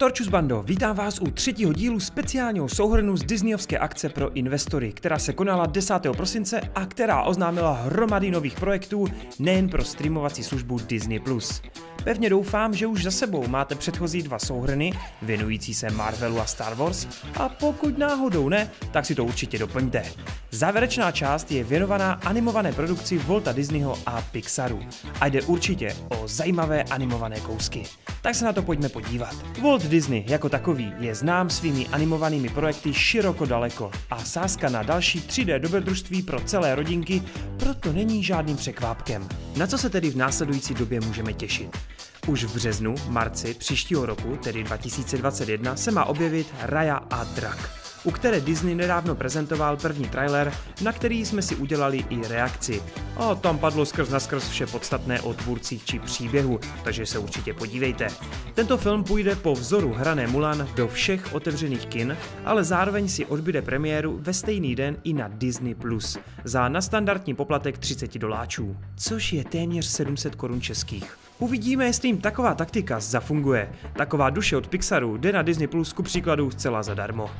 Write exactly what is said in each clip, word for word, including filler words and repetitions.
Torchus Bando, vítám vás u třetího dílu speciálního souhrnu z disneyovské akce pro investory, která se konala desátého prosince a která oznámila hromady nových projektů nejen pro streamovací službu Disney Plus. Pevně doufám, že už za sebou máte předchozí dva souhrny věnující se Marvelu a Star Wars, a pokud náhodou ne, tak si to určitě doplňte. Závěrečná část je věnovaná animované produkci Walta Disneyho a Pixaru a jde určitě o zajímavé animované kousky. Tak se na to pojďme podívat. Walt Disney jako takový je znám svými animovanými projekty široko daleko a sázka na další tři dé dobrodružství pro celé rodinky proto není žádným překvápkem. Na co se tedy v následující době můžeme těšit? Už v březnu, marci příštího roku, tedy dva tisíce dvacet jedna, se má objevit Raya a Drak, u které Disney nedávno prezentoval první trailer, na který jsme si udělali i reakci. A tam padlo skrz naskrz vše podstatné o tvůrcích či příběhu, takže se určitě podívejte. Tento film půjde po vzoru hrané Mulan do všech otevřených kin, ale zároveň si odbyde premiéru ve stejný den i na Disney Plus za nadstandardní poplatek třicet doláčů, což je téměř sedm set korun českých. Uvidíme, jestli jim taková taktika zafunguje. Taková Duše od Pixaru jde na Disney Plus ku příkladu zcela zadarmo.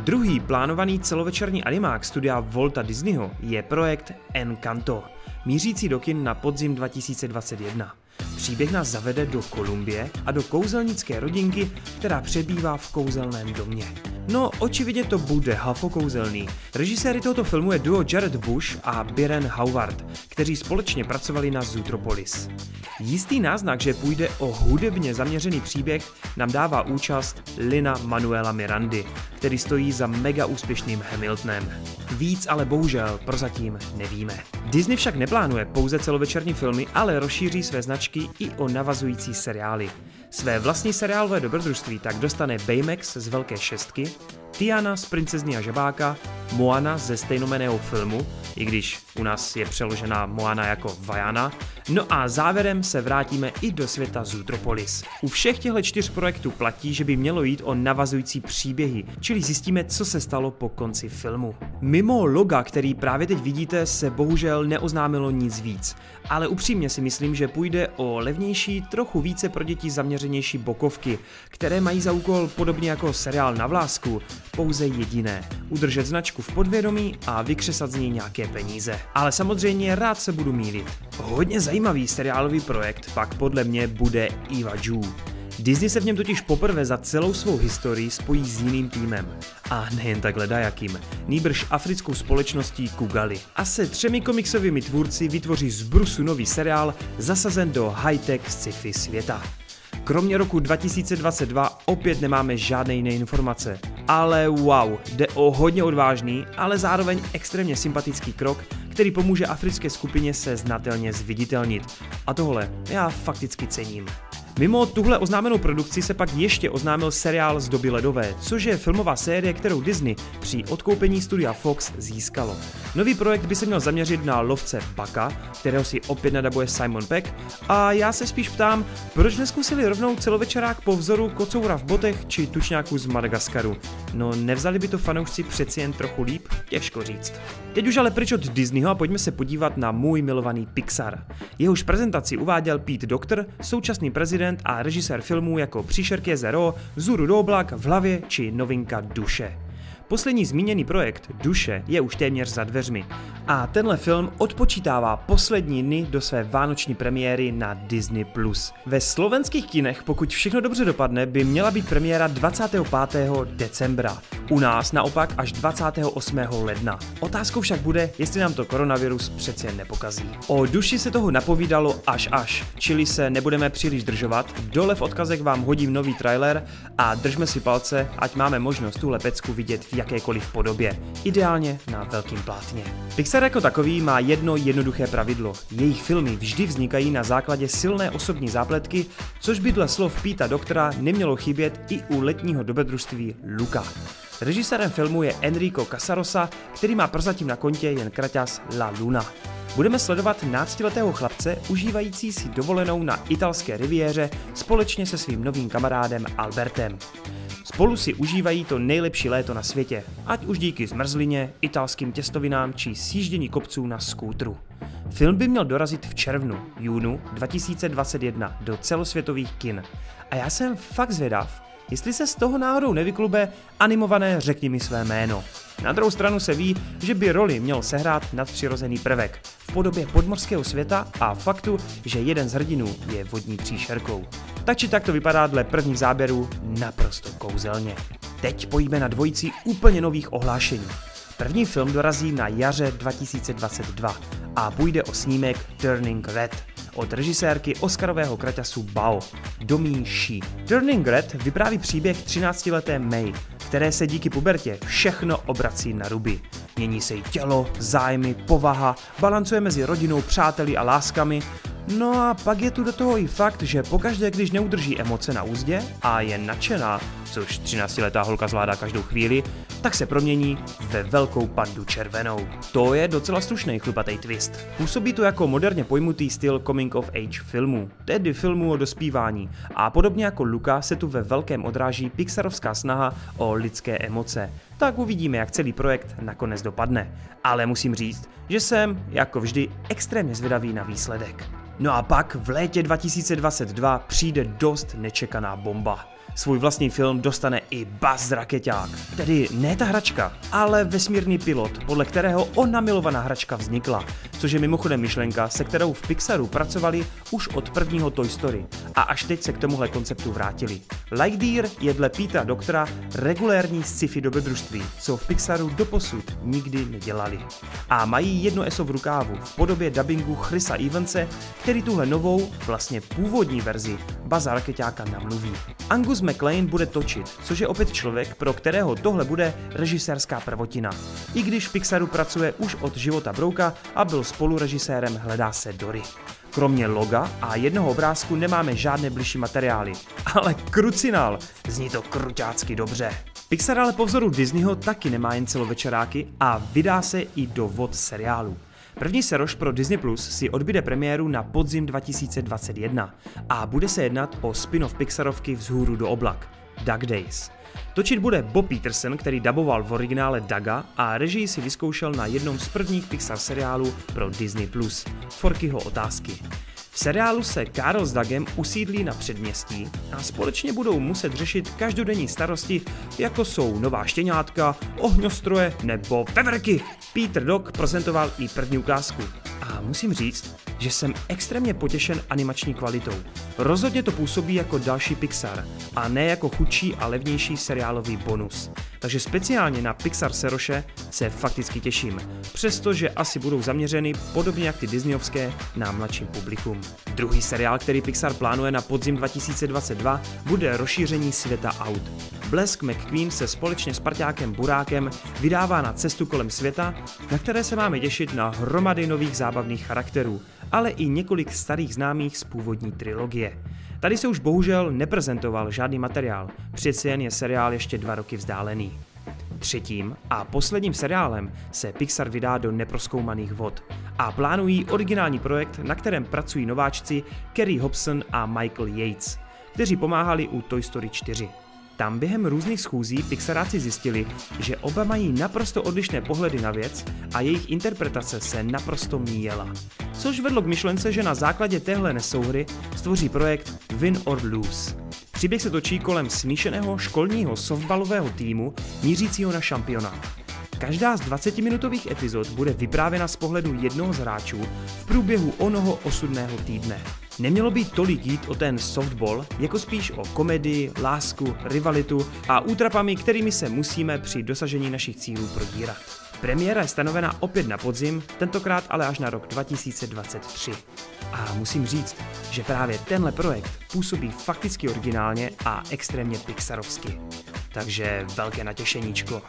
Druhý plánovaný celovečerní animák studia Walta Disneyho je projekt Encanto, mířící do kin na podzim dva tisíce dvacet jedna. Příběh nás zavede do Kolumbie a do kouzelnické rodinky, která přebývá v kouzelném domě. No, očividně to bude hafo kouzelný. Režiséry tohoto filmu je duo Jared Bush a Byron Howard, kteří společně pracovali na Zootropolis. Jistý náznak, že půjde o hudebně zaměřený příběh, nám dává účast Lina-Manuela Mirandy, který stojí za mega úspěšným Hamiltonem. Víc ale bohužel prozatím nevíme. Disney však neplánuje pouze celovečerní filmy, ale rozšíří své značky i o navazující seriály. Své vlastní seriálové dobrodružství tak dostane Baymax z Velké šestky, Tiana z Princezny a žabáka, Moana ze stejnomenného filmu, i když u nás je přeložená Moana jako Vaiana, no a závěrem se vrátíme i do světa Zootropolis. U všech těchto čtyř projektů platí, že by mělo jít o navazující příběhy, čili zjistíme, co se stalo po konci filmu. Mimo loga, který právě teď vidíte, se bohužel neoznámilo nic víc, ale upřímně si myslím, že půjde o levnější, trochu více pro děti zaměřenější bokovky, které mají za úkol, podobně jako seriál Na vlásku, pouze jediné – udržet značku v podvědomí a vykřesat z ní nějaké peníze. Ale samozřejmě rád se budu mýlit. Hodně zajímavý seriálový projekt pak podle mě bude Iwaju. Disney se v něm totiž poprvé za celou svou historii spojí s jiným týmem. A nejen takhle dajakým, nýbrž africkou společností Kugali. A se třemi komiksovými tvůrci vytvoří z brusu nový seriál zasazen do high-tech sci-fi světa. Kromě roku dva tisíce dvacet dva opět nemáme žádné jiné informace. Ale wow, jde o hodně odvážný, ale zároveň extrémně sympatický krok, který pomůže africké skupině se znatelně zviditelnit. A tohle já fakticky cením. Mimo tuhle oznámenou produkci se pak ještě oznámil seriál z doby ledové, což je filmová série, kterou Disney při odkoupení studia Fox získalo. Nový projekt by se měl zaměřit na lovce Bucka, kterého si opět nadabuje Simon Peck, a já se spíš ptám, proč neskusili rovnou celovečerák po vzoru Kocoura v botech či Tučňáku z Madagaskaru. No, nevzali by to fanoušci přeci jen trochu líp? Těžko říct. Teď už ale pryč od Disneyho a pojďme se podívat na můj milovaný Pixar. Jehož prezentaci uváděl Pete Docter, současný prezident a režisér filmů jako Příšerky Zero, Vzhůru do oblak, V hlavě či novinka Duše. Poslední zmíněný projekt, Duše, je už téměř za dveřmi a tenhle film odpočítává poslední dny do své vánoční premiéry na Disney plus. Ve slovenských kinech, pokud všechno dobře dopadne, by měla být premiéra dvacátého pátého decembra, u nás naopak až dvacátého osmého ledna. Otázkou však bude, jestli nám to koronavirus přece nepokazí. O Duši se toho napovídalo až až, čili se nebudeme příliš držovat, dole v odkazech vám hodím nový trailer a držme si palce, ať máme možnost tuhle pecku vidět v jakékoliv podobě, ideálně na velkým plátně. Pixar jako takový má jedno jednoduché pravidlo. Jejich filmy vždy vznikají na základě silné osobní zápletky, což by dle slov Peta Doctera nemělo chybět i u letního dobrodružství Luca. Režisérem filmu je Enrico Casarosa, který má prozatím na kontě jen kraťas La Luna. Budeme sledovat náctiletého chlapce, užívající si dovolenou na italské riviéře společně se svým novým kamarádem Albertem. Spolu si užívají to nejlepší léto na světě, ať už díky zmrzlině, italským těstovinám či sjíždění kopců na skútru. Film by měl dorazit v červnu, júnu dva tisíce dvacet jedna do celosvětových kin. A já jsem fakt zvědav, jestli se z toho náhodou nevyklube animované Řekni mi své jméno. Na druhou stranu se ví, že by roli měl sehrát nadpřirozený prvek v podobě podmořského světa a faktu, že jeden z hrdinů je vodní příšerkou. Tak či tak to vypadá dle prvních záběrů naprosto kouzelně. Teď pojďme na dvojici úplně nových ohlášení. První film dorazí na jaře dva tisíce dvacet dva a půjde o snímek Turning Red od režisérky Oscarového kraťasu Bao, Domí Shi. Turning Red vypráví příběh třináctileté May, které se díky pubertě všechno obrací na ruby. Mění se jí tělo, zájmy, povaha, balancuje mezi rodinou, přáteli a láskami. No a pak je tu do toho i fakt, že pokaždé, když neudrží emoce na úzdě a je nadšená, což třináctiletá holka zvládá každou chvíli, tak se promění ve velkou pandu červenou. To je docela slušný chlupatý twist. Působí to jako moderně pojmutý styl coming of age filmů, tedy filmů o dospívání, a podobně jako Luca se tu ve velkém odráží pixarovská snaha o lidské emoce. Tak uvidíme, jak celý projekt nakonec dopadne. Ale musím říct, že jsem, jako vždy, extrémně zvědavý na výsledek. No a pak v létě dva tisíce dvacet dva přijde dost nečekaná bomba. Svůj vlastní film dostane i Buzz Raketák, tedy ne ta hračka, ale vesmírný pilot, podle kterého ona milovaná hračka vznikla, což je mimochodem myšlenka, se kterou v Pixaru pracovali už od prvního Toy Story a až teď se k tomuhle konceptu vrátili. Like Deer je dle Peta Doctera regulérní sci-fi dobrodružství, co v Pixaru doposud nikdy nedělali. A mají jedno eso v rukávu v podobě dabingu Chrisa Evanse, který tuhle novou, vlastně původní verzi Buzza Raketáka namluví. Angus McLean bude točit, což je opět člověk, pro kterého tohle bude režisérská prvotina. I když v Pixaru pracuje už od života Brouka a byl spolurežisérem Hledá se Dory. Kromě loga a jednoho obrázku nemáme žádné bližší materiály, ale krucinál, zní to kruťácky dobře. Pixar ale po vzoru Disneyho taky nemá jen celovečeráky a vydá se i do vod seriálu. První seroš pro Disney Plus si odbyde premiéru na podzim dva tisíce dvacet jedna a bude se jednat o spin-off Pixarovky Vzhůru do oblak, Duck Days. Točit bude Bob Peterson, který daboval v originále Daga a režii si vyzkoušel na jednom z prvních Pixar seriálů pro Disney Plus, Forkyho otázky. V seriálu se Carl s Dagem usídlí na předměstí a společně budou muset řešit každodenní starosti, jako jsou nová štěňátka, ohňostroje nebo peverky. Peter Doc prezentoval i první ukázku a musím říct, že jsem extrémně potěšen animační kvalitou. Rozhodně to působí jako další Pixar a ne jako chudší a levnější seriálový bonus. Takže speciálně na Pixar seroše se fakticky těším, přestože asi budou zaměřeny, podobně jak ty disneyovské, na mladší publikum. Druhý seriál, který Pixar plánuje na podzim dva tisíce dvacet dva, bude rozšíření světa aut. Blesk McQueen se společně s parťákem Burákem vydává na cestu kolem světa, na které se máme těšit na hromady nových zábavných charakterů, ale i několik starých známých z původní trilogie. Tady se už bohužel neprezentoval žádný materiál, přeci jen je seriál ještě dva roky vzdálený. Třetím a posledním seriálem se Pixar vydá do neprozkoumaných vod a plánují originální projekt, na kterém pracují nováčci Kerry Hobson a Michael Yates, kteří pomáhali u Toy Story čtyři. Tam během různých schůzí pixaráci zjistili, že oba mají naprosto odlišné pohledy na věc a jejich interpretace se naprosto míjela. Což vedlo k myšlence, že na základě téhle nesouhry stvoří projekt Win or Lose. Příběh se točí kolem smíšeného školního softballového týmu mířícího na šampionát. Každá z dvacetiminutových epizod bude vyprávěna z pohledu jednoho z hráčů v průběhu onoho osudného týdne. Nemělo by tolik jít o ten softball, jako spíš o komedii, lásku, rivalitu a útrapami, kterými se musíme při dosažení našich cílů prodírat. Premiéra je stanovena opět na podzim, tentokrát ale až na rok dva tisíce dvacet tři. A musím říct, že právě tenhle projekt působí fakticky originálně a extrémně pixarovsky. Takže velké natěšeníčko.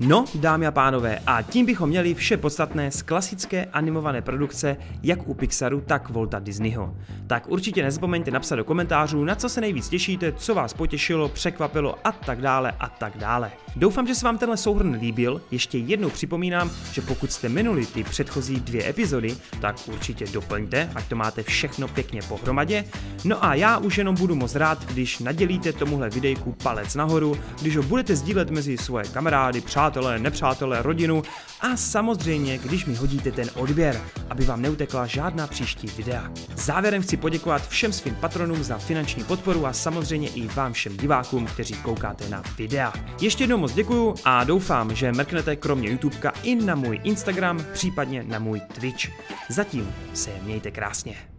No, dámy a pánové, a tím bychom měli vše podstatné z klasické animované produkce jak u Pixaru, tak Walta Disneyho. Tak určitě nezapomeňte napsat do komentářů, na co se nejvíc těšíte, co vás potěšilo, překvapilo a tak dále a tak dále. Doufám, že se vám tenhle souhrn líbil, ještě jednou připomínám, že pokud jste minuli ty předchozí dvě epizody, tak určitě doplňte, ať to máte všechno pěkně pohromadě. No a já už jenom budu moc rád, když nadělíte tomuhle videjku palec nahoru, když ho budete sdílet mezi svoje kamarády, přátelé, nepřátelé, rodinu a samozřejmě, když mi hodíte ten odběr, aby vám neutekla žádná příští videa. Závěrem chci poděkovat všem svým patronům za finanční podporu a samozřejmě i vám všem divákům, kteří koukáte na videa. Ještě jednou moc děkuju a doufám, že mrknete kromě YouTubeka i na můj Instagram, případně na můj Twitch. Zatím se mějte krásně.